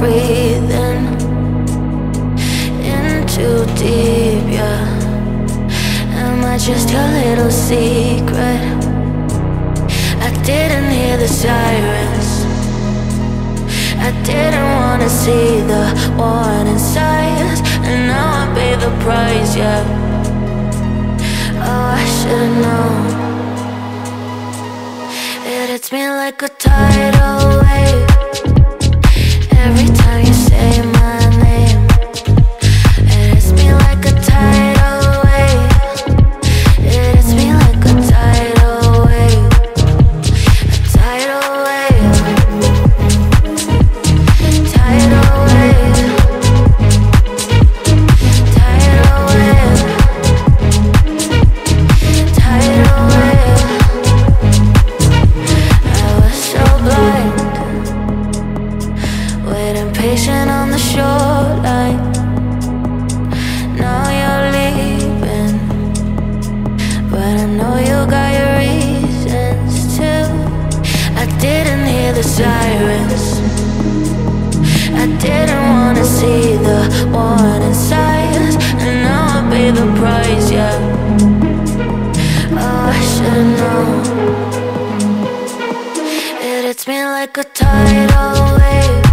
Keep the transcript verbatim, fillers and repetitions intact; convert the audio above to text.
breathing in too deep, yeah. Am I just your little secret? I didn't hear the sirens, I didn't wanna see the warning signs, and now I pay the price, yeah. Oh, I should've known. It hits me like a tidal wave every time you say my name. It hits me like a tidal wave. It hits me like a tidal wave. A tidal wave. Tidal wave. Tidal wave. Tidal wave. I was so blind, waiting patient on the shoreline. Now you're leaving, but I know you got your reasons too. I didn't hear the sirens, I didn't wanna see the warning signs, and now I pay the price, yeah. Oh, I should've known. It hits me like a tidal wave.